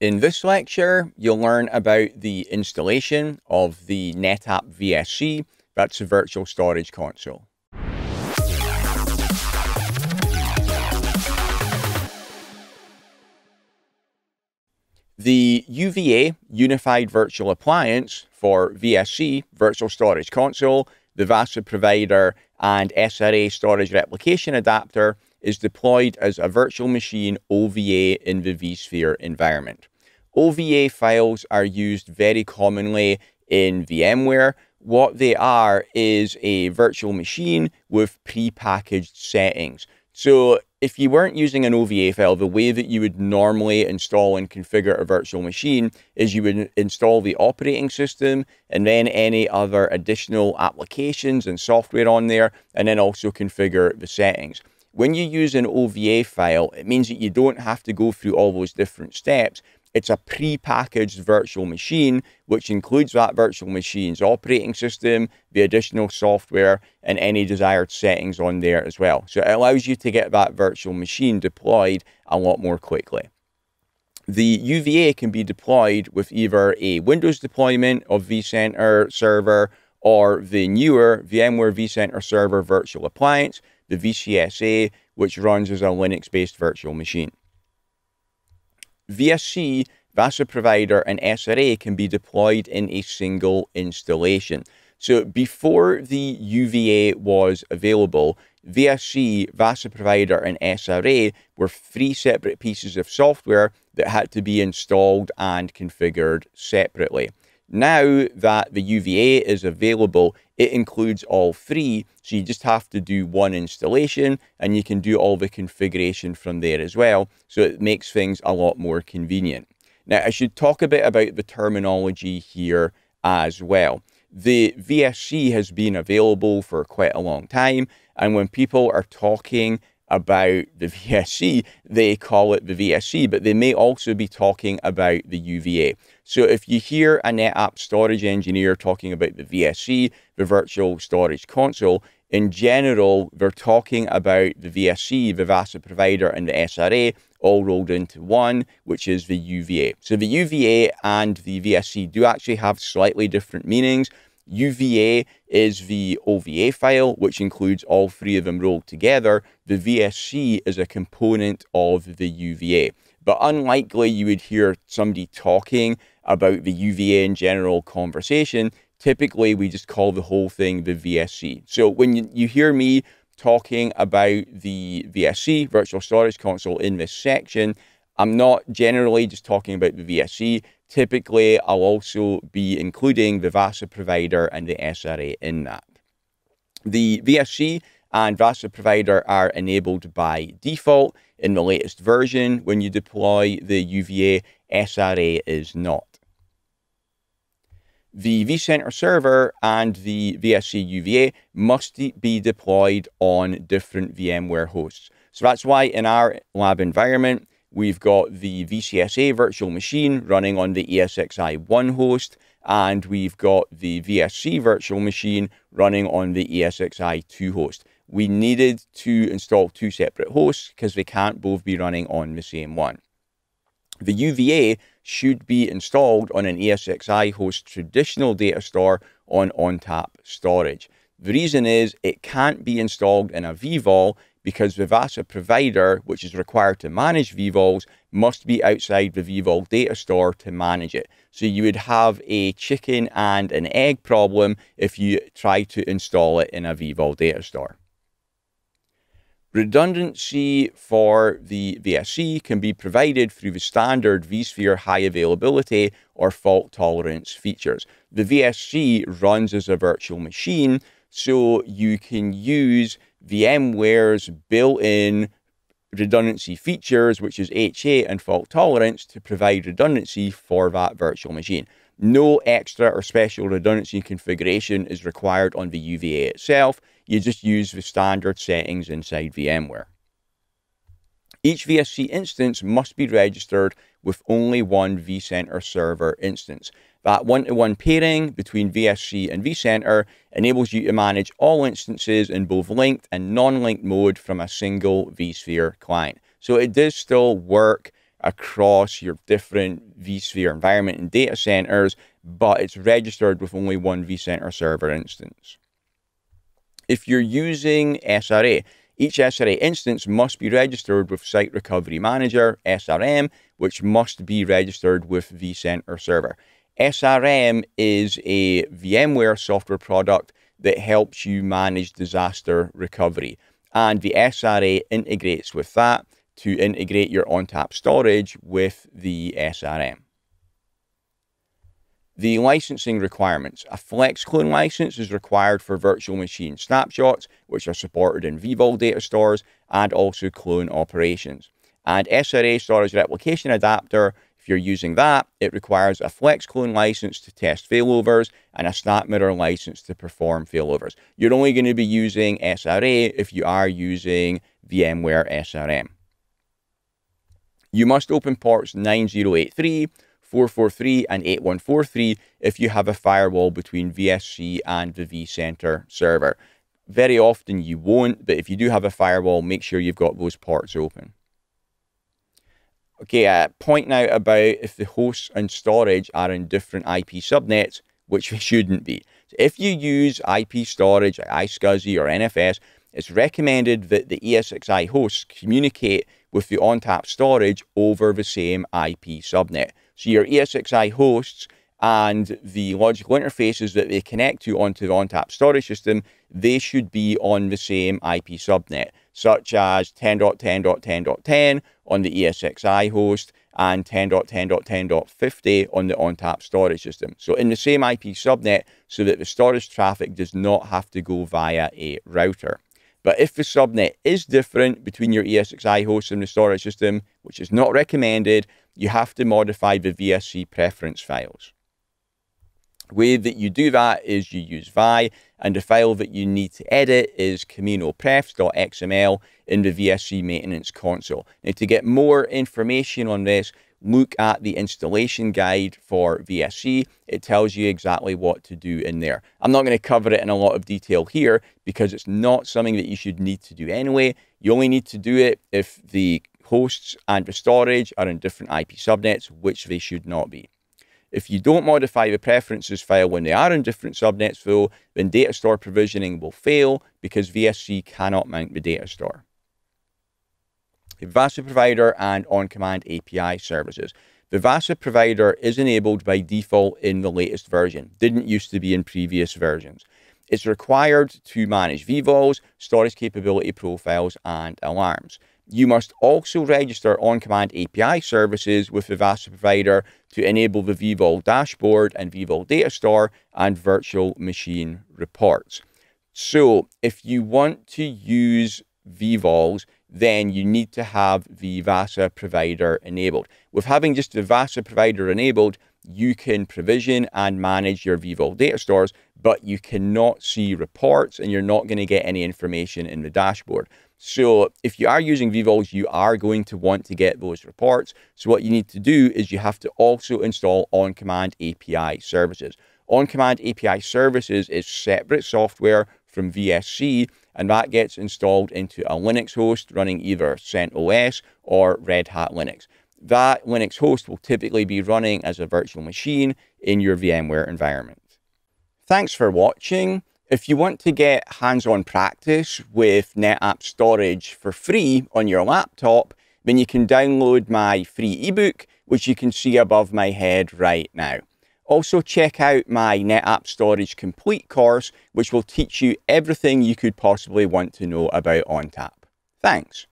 In this lecture, you'll learn about the installation of the NetApp VSC, that's the virtual storage console. The UVA Unified Virtual Appliance for VSC, Virtual Storage Console, the VASA provider and SRA storage replication adapter is deployed as a virtual machine OVA in the vSphere environment. OVA files are used very commonly in VMware. What they are is a virtual machine with prepackaged settings. So if you weren't using an OVA file, the way that you would normally install and configure a virtual machine is you would install the operating system and then any other additional applications and software on there, and then also configure the settings. When you use an OVA file, it means that you don't have to go through all those different steps. It's a pre-packaged virtual machine, which includes that virtual machine's operating system, the additional software, and any desired settings on there as well. So it allows you to get that virtual machine deployed a lot more quickly. The UVA can be deployed with either a Windows deployment of vCenter server or the newer VMware vCenter server virtual appliance, the VCSA, which runs as a Linux-based virtual machine. VSC, VASA provider, and SRA can be deployed in a single installation. So before the UVA was available, VSC, VASA provider, and SRA were three separate pieces of software that had to be installed and configured separately. Now that the UVA is available, it includes all three, so you just have to do one installation and you can do all the configuration from there as well, so it makes things a lot more convenient. Now, I should talk a bit about the terminology here as well. The VSC has been available for quite a long time, and when people are talking about the VSC, they call it the VSC, but they may also be talking about the UVA. So if you hear a NetApp storage engineer talking about the VSC, the virtual storage console, in general, they're talking about the VSC, the VASA provider, and the SRA all rolled into one, which is the UVA. So the UVA and the VSC do actually have slightly different meanings. UVA is the OVA file, which includes all three of them rolled together. The VSC is a component of the UVA. But unlikely you would hear somebody talking about the UVA in general conversation. Typically, we just call the whole thing the VSC. So when you hear me talking about the VSC, Virtual Storage Console, in this section, I'm not generally just talking about the VSC. Typically, I'll also be including the VASA provider and the SRA in that. The VSC and VASA provider are enabled by default in the latest version. When you deploy the UVA, SRA is not. The vCenter server and the VSC UVA must be deployed on different VMware hosts. So that's why in our lab environment, we've got the VCSA virtual machine running on the ESXi1 host, and we've got the VSC virtual machine running on the ESXi2 host. We needed to install two separate hosts because they can't both be running on the same one. The UVA should be installed on an ESXi host traditional data store on ONTAP storage. The reason is it can't be installed in a vVOL because the VASA provider, which is required to manage vVols, must be outside the vVol data store to manage it. So you would have a chicken and an egg problem if you try to install it in a vVol data store. Redundancy for the VSC can be provided through the standard vSphere high availability or fault tolerance features. The VSC runs as a virtual machine, so you can use VMware's built-in redundancy features, which is HA and fault tolerance, to provide redundancy for that virtual machine. No extra or special redundancy configuration is required on the UVA itself. You just use the standard settings inside VMware. Each VSC instance must be registered with only one vCenter server instance. That one-to-one pairing between VSC and vCenter enables you to manage all instances in both linked and non-linked mode from a single vSphere client. So it does still work across your different vSphere environment and data centers, but it's registered with only one vCenter server instance. If you're using SRA, each SRA instance must be registered with Site Recovery Manager, SRM, which must be registered with vCenter server. SRM is a VMware software product that helps you manage disaster recovery. And the SRA integrates with that to integrate your ONTAP storage with the SRM. The licensing requirements. A FlexClone license is required for virtual machine snapshots, which are supported in vVOL data stores and also clone operations. And SRA storage replication adapter, if you're using that, it requires a FlexClone license to test failovers and a SnapMirror license to perform failovers. You're only going to be using SRA if you are using VMware SRM. You must open ports 9083, 443 and 8143 if you have a firewall between VSC and the vCenter server. Very often you won't, but if you do have a firewall, make sure you've got those ports open. Okay, a point now about if the hosts and storage are in different IP subnets, which they shouldn't be. So if you use IP storage, iSCSI or NFS, it's recommended that the ESXi hosts communicate with the ONTAP storage over the same IP subnet. So your ESXi hosts and the logical interfaces that they connect to onto the ONTAP storage system, they should be on the same IP subnet, such as 10.10.10.10 on the ESXi host and 10.10.10.50 on the ONTAP storage system. So in the same IP subnet so that the storage traffic does not have to go via a router. But if the subnet is different between your ESXi host and the storage system, which is not recommended, you have to modify the VSC preference files. The way that you do that is you use Vi, and the file that you need to edit is CaminoPrefs.xml in the VSC maintenance console. Now, to get more information on this, look at the installation guide for VSC. It tells you exactly what to do in there. I'm not going to cover it in a lot of detail here because it's not something that you should need to do anyway. You only need to do it if the hosts and the storage are in different IP subnets, which they should not be. If you don't modify the preferences file when they are in different subnets though, then data store provisioning will fail because VSC cannot mount the data store. The VASA provider and on-command API services. The VASA provider is enabled by default in the latest version. Didn't used to be in previous versions. It's required to manage vVols, storage capability profiles, and alarms. You must also register on-command API services with the VASA provider to enable the vVol dashboard and vVol data store and virtual machine reports. So if you want to use vVols, then you need to have the VASA provider enabled. With having just the VASA provider enabled, you can provision and manage your vVol data stores, but you cannot see reports and you're not going to get any information in the dashboard. So if you are using vVols, you are going to want to get those reports. So what you need to do is you have to also install on-command API services. On-command API services is separate software from VSC, and that gets installed into a Linux host running either CentOS or Red Hat Linux. That Linux host will typically be running as a virtual machine in your VMware environment. Thanks for watching. If you want to get hands-on practice with NetApp storage for free on your laptop, then you can download my free ebook, which you can see above my head right now. Also check out my NetApp Storage Complete course, which will teach you everything you could possibly want to know about ONTAP. Thanks.